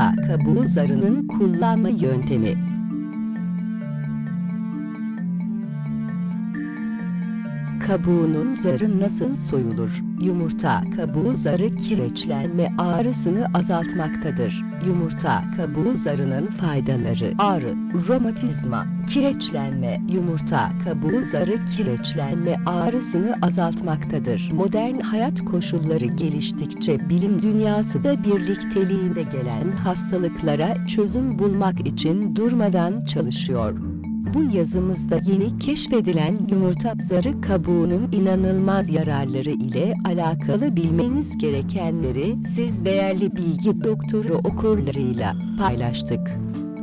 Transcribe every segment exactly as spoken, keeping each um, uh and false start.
Yumurta kabuğu zarının kullanma yöntemi. Kabuğunun zarı nasıl soyulur? Yumurta kabuğu zarı kireçlenme ağrısını azaltmaktadır. Yumurta kabuğu zarının faydaları: ağrı, romatizma, kireçlenme. Yumurta kabuğu zarı kireçlenme ağrısını azaltmaktadır. Modern hayat koşulları geliştikçe bilim dünyası da birlikteliğinde gelen hastalıklara çözüm bulmak için durmadan çalışıyor. Bu yazımızda yeni keşfedilen yumurta zarı kabuğunun inanılmaz yararları ile alakalı bilmeniz gerekenleri siz değerli Bilgi Doktoru okurlarıyla paylaştık.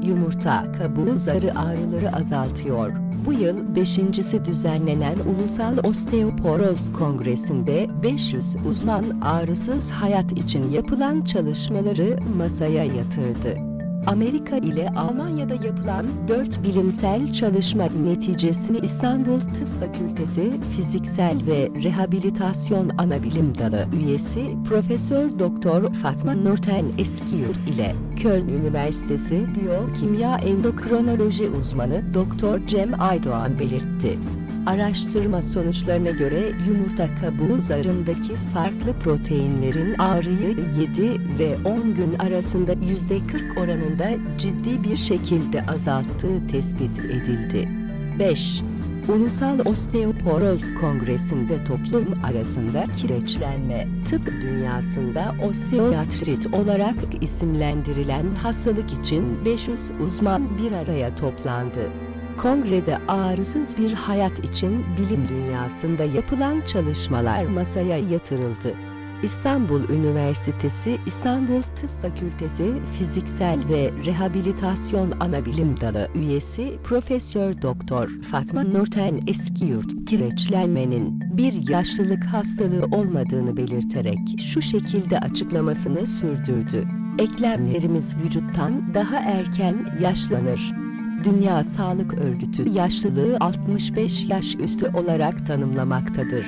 Yumurta kabuğu zarı ağrıları azaltıyor. Bu yıl beşincisi düzenlenen Ulusal Osteoporoz Kongresi'nde beş yüz uzman ağrısız hayat için yapılan çalışmaları masaya yatırdı. Amerika ile Almanya'da yapılan dört bilimsel çalışma neticesini İstanbul Tıp Fakültesi Fiziksel ve Rehabilitasyon Anabilim Dalı üyesi Profesör Doktor Fatma Nurten Eskiyurt ile Köln Üniversitesi Biyokimya Endokrinoloji uzmanı Doktor Cem Aydoğan belirtti. Araştırma sonuçlarına göre yumurta kabuğu zarındaki farklı proteinlerin ağrıyı yedi ve on gün arasında yüzde kırk oranında ciddi bir şekilde azalttığı tespit edildi. beş. Ulusal Osteoporoz Kongresi'nde toplum arasında kireçlenme, tıp dünyasında osteoartrit olarak isimlendirilen hastalık için beş yüz uzman bir araya toplandı. Kongrede ağrısız bir hayat için bilim dünyasında yapılan çalışmalar masaya yatırıldı. İstanbul Üniversitesi İstanbul Tıp Fakültesi Fiziksel ve Rehabilitasyon Anabilim Dalı üyesi Profesör Doktor Fatma Nurten Eskiyurt, kireçlenmenin bir yaşlılık hastalığı olmadığını belirterek şu şekilde açıklamasını sürdürdü: "Eklemlerimiz vücuttan daha erken yaşlanır. Dünya Sağlık Örgütü yaşlılığı altmış beş yaş üstü olarak tanımlamaktadır.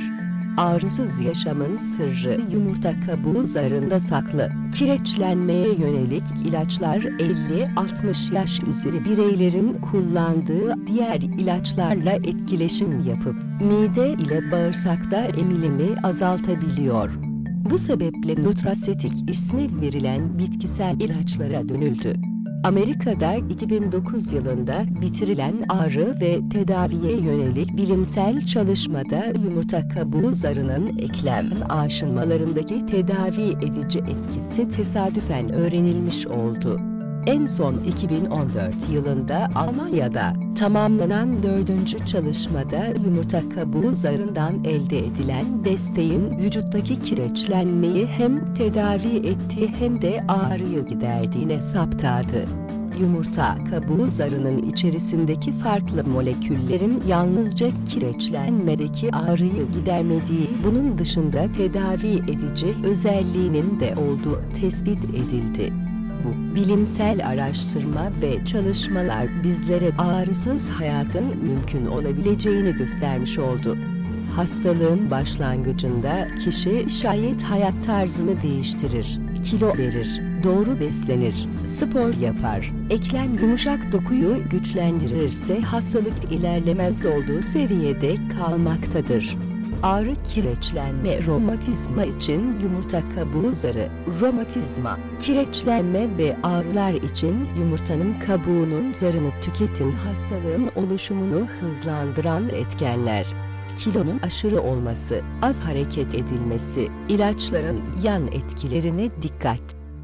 Ağrısız yaşamın sırrı yumurta kabuğu zarında saklı. Kireçlenmeye yönelik ilaçlar elli altmış yaş üzeri bireylerin kullandığı diğer ilaçlarla etkileşim yapıp mide ile bağırsakta emilimi azaltabiliyor. Bu sebeple nutrasetik ismi verilen bitkisel ilaçlara dönüldü." Amerika'da iki bin dokuz yılında bitirilen ağrı ve tedaviye yönelik bilimsel çalışmada yumurta kabuğu zarının eklem aşınmalarındaki tedavi edici etkisi tesadüfen öğrenilmiş oldu. En son iki bin on dört yılında Almanya'da tamamlanan dördüncü çalışmada yumurta kabuğu zarından elde edilen desteğin vücuttaki kireçlenmeyi hem tedavi ettiği hem de ağrıyı giderdiğine saptadı. Yumurta kabuğu zarının içerisindeki farklı moleküllerin yalnızca kireçlenmedeki ağrıyı gidermediği, bunun dışında tedavi edici özelliğinin de olduğu tespit edildi. Bu bilimsel araştırma ve çalışmalar bizlere ağrısız hayatın mümkün olabileceğini göstermiş oldu. Hastalığın başlangıcında kişi şayet hayat tarzını değiştirir, kilo verir, doğru beslenir, spor yapar, eklem yumuşak dokuyu güçlendirirse hastalık ilerlemez olduğu seviyede kalmaktadır. Ağrı, kireçlenme, romatizma için yumurta kabuğu zarı, romatizma, kireçlenme ve ağrılar için yumurtanın kabuğunun zarını tüketin. Hastalığın oluşumunu hızlandıran etkenler: kilonun aşırı olması, az hareket edilmesi, ilaçların yan etkilerine dikkat.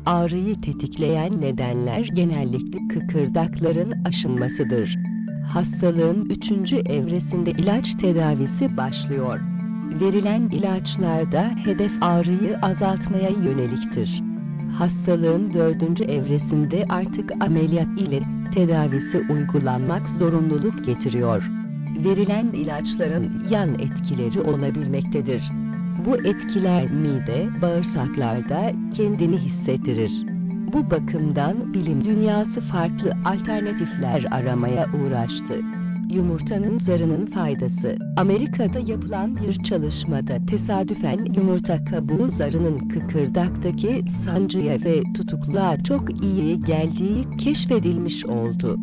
Ağrıyı tetikleyen nedenler genellikle kıkırdakların aşınmasıdır. Hastalığın üçüncü evresinde ilaç tedavisi başlıyor. Verilen ilaçlarda hedef ağrıyı azaltmaya yöneliktir. Hastalığın dördüncü evresinde artık ameliyat ile tedavisi uygulanmak zorunluluk getiriyor. Verilen ilaçların yan etkileri olabilmektedir. Bu etkiler mide, bağırsaklarda kendini hissettirir. Bu bakımdan bilim dünyası farklı alternatifler aramaya uğraştı. Yumurtanın zarının faydası. Amerika'da yapılan bir çalışmada tesadüfen yumurta kabuğu zarının kıkırdaktaki sancıya ve tutukluğa çok iyi geldiği keşfedilmiş oldu.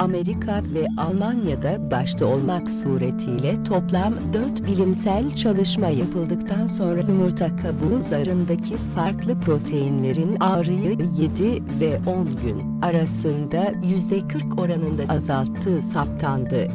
Amerika ve Almanya'da başta olmak suretiyle toplam dört bilimsel çalışma yapıldıktan sonra yumurta kabuğu zarındaki farklı proteinlerin ağrıyı yedi ve on gün arasında yüzde kırk oranında azalttığı saptandı.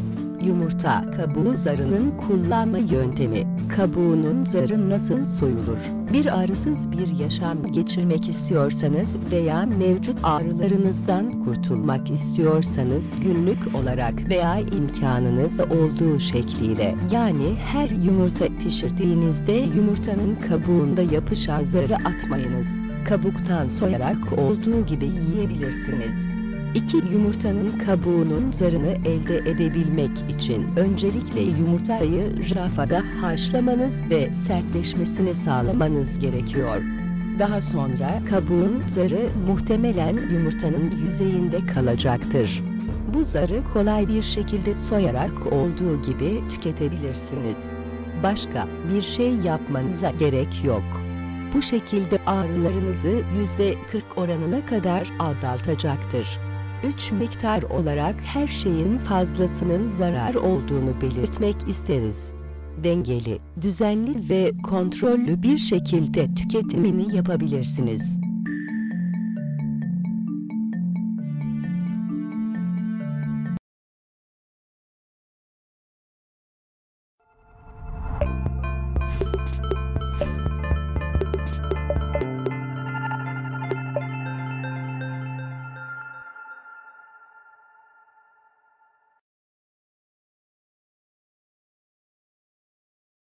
Yumurta kabuğu zarının kullanma yöntemi. Kabuğunun zarı nasıl soyulur? Bir ağrısız bir yaşam geçirmek istiyorsanız veya mevcut ağrılarınızdan kurtulmak istiyorsanız günlük olarak veya imkanınız olduğu şekliyle, yani her yumurta pişirdiğinizde yumurtanın kabuğunda yapışan zarı atmayınız. Kabuktan soyarak olduğu gibi yiyebilirsiniz. İki Yumurtanın kabuğunun zarını elde edebilmek için öncelikle yumurtayı rafada haşlamanız ve sertleşmesini sağlamanız gerekiyor. Daha sonra kabuğun zarı muhtemelen yumurtanın yüzeyinde kalacaktır. Bu zarı kolay bir şekilde soyarak olduğu gibi tüketebilirsiniz. Başka bir şey yapmanıza gerek yok. Bu şekilde ağrılarınızı yüzde kırk oranına kadar azaltacaktır. üç Miktar olarak her şeyin fazlasının zarar olduğunu belirtmek isteriz. Dengeli, düzenli ve kontrollü bir şekilde tüketimini yapabilirsiniz.